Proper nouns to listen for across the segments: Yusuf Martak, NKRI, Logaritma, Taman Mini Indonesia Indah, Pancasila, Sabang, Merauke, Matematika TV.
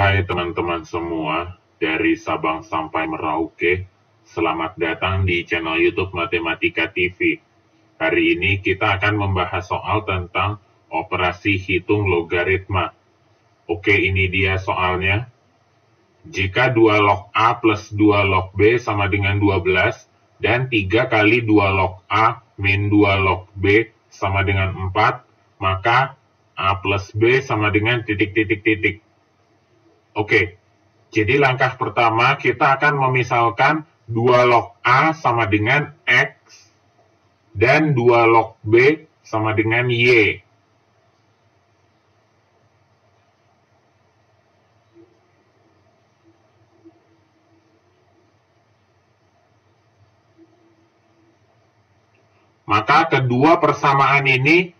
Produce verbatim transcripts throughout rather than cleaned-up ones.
Hai teman-teman semua, dari Sabang sampai Merauke, selamat datang di channel YouTube Matematika T V. Hari ini kita akan membahas soal tentang operasi hitung logaritma. Oke, ini dia soalnya. Jika dua log A plus dua log B sama dengan dua belas, dan tiga kali dua log A min dua log B sama dengan empat, maka A plus B sama dengan titik-titik-titik. Oke, jadi langkah pertama kita akan memisalkan dua log A sama dengan X dan dua log B sama dengan Y. Maka kedua persamaan ini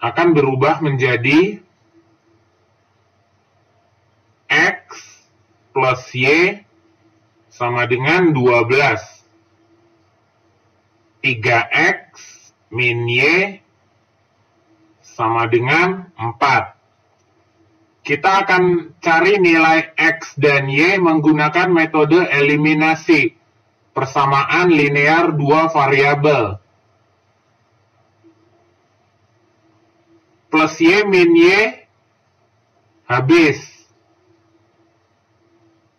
akan berubah menjadi plus Y sama dengan dua belas. tiga X min Y sama dengan empat. Kita akan cari nilai X dan Y menggunakan metode eliminasi, persamaan linear dua variabel. Plus Y min Y habis.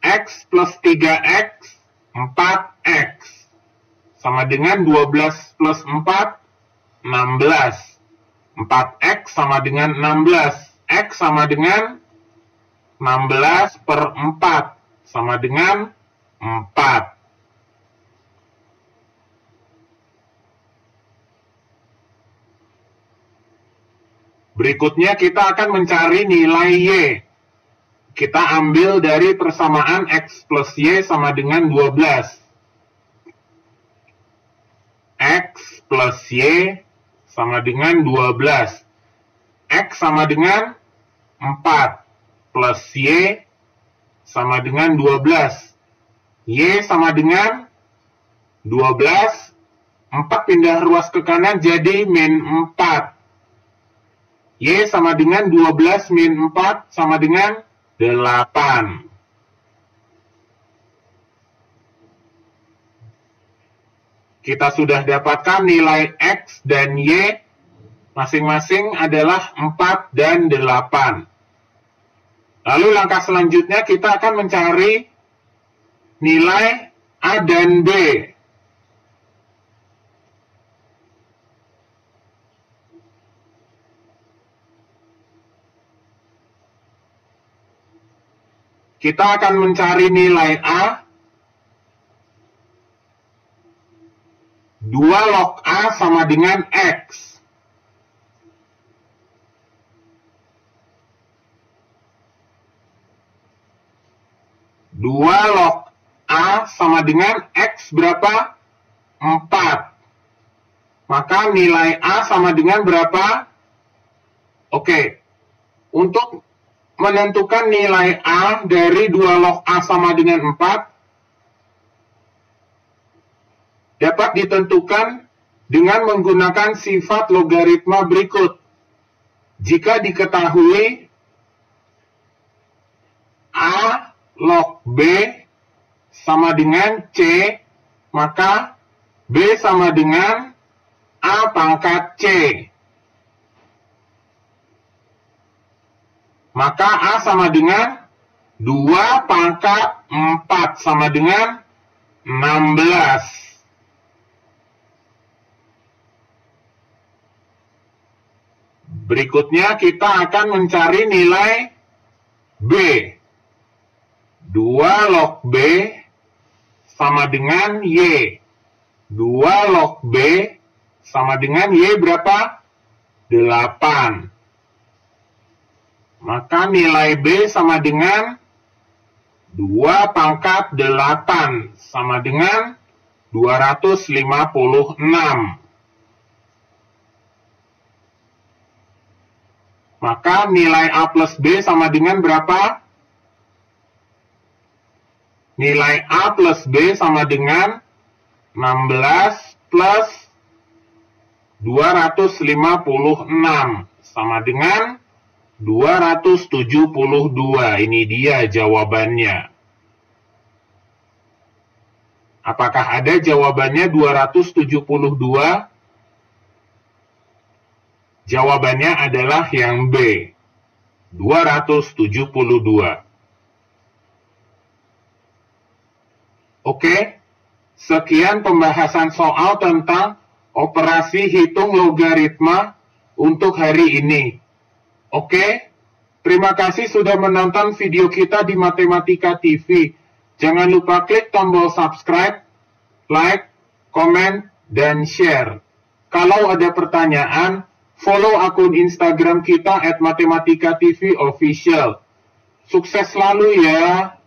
X plus tiga X, empat X, sama dengan dua belas plus empat, enam belas. empat X sama dengan enam belas. X sama dengan enam belas per empat, sama dengan empat. Berikutnya kita akan mencari nilai Y. Kita ambil dari persamaan X plus Y sama dengan dua belas. X plus Y sama dengan dua belas. X sama dengan empat plus Y sama dengan dua belas. Y sama dengan dua belas. empat pindah ruas ke kanan jadi min empat. Y sama dengan dua belas min empat sama dengan delapan. Kita sudah dapatkan nilai X dan Y masing-masing adalah empat dan delapan. Lalu langkah selanjutnya kita akan mencari nilai A dan B. Kita akan mencari nilai A. dua log A sama dengan X. dua log A sama dengan X berapa? empat. Maka nilai A sama dengan berapa? Oke. Untuk menentukan nilai A dari dua log A sama dengan empat dapat ditentukan dengan menggunakan sifat logaritma berikut. Jika diketahui A log B sama dengan C, maka B sama dengan A pangkat C. Maka A sama dengan dua pangkat empat sama dengan enam belas. Berikutnya kita akan mencari nilai B. dua log B sama dengan Y. dua log B sama dengan Y berapa? delapan. Maka nilai B sama dengan dua pangkat delapan sama dengan dua ratus lima puluh enam. Maka nilai A plus B sama dengan berapa? Nilai A plus B sama dengan enam belas plus dua ratus lima puluh enam sama dengan dua ratus tujuh puluh dua. Ini dia jawabannya. Apakah ada jawabannya dua ratus tujuh puluh dua? Jawabannya adalah yang B, dua ratus tujuh puluh dua. Oke, sekian pembahasan soal tentang operasi hitung logaritma untuk hari ini. Oke, terima kasih sudah menonton video kita di Matematika T V. Jangan lupa klik tombol subscribe, like, komen, dan share. Kalau ada pertanyaan, follow akun Instagram kita at Matematika T V Official. Sukses selalu ya!